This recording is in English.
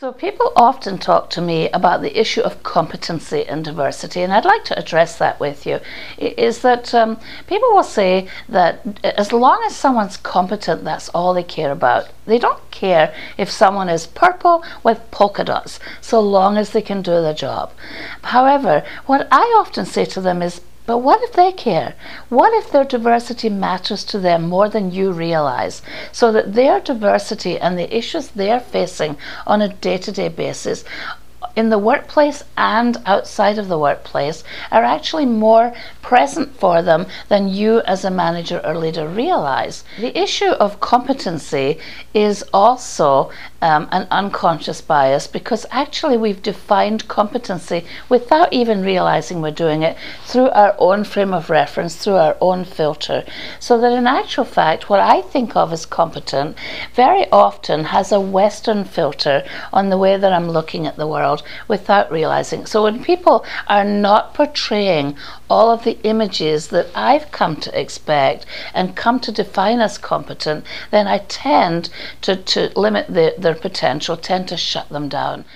So people often talk to me about the issue of competency and diversity, and I'd like to address that with you. Is that people will say that as long as someone's competent, that's all they care about. They don't care if someone is purple with polka dots, so long as they can do their job. However, what I often say to them is, but what if they care? What if their diversity matters to them more than you realize, so that their diversity and the issues they're facing on a day-to-day basis in the workplace and outside of the workplace are actually more present for them than you as a manager or leader realize? The issue of competency is also an unconscious bias, because actually we've defined competency without even realizing we're doing it through our own frame of reference, through our own filter. So that in actual fact, what I think of as competent very often has a Western filter on the way that I'm looking at the world without realizing. So when people are not portraying all of the images that I've come to expect and come to define as competent, then I tend to limit their potential, tend to shut them down.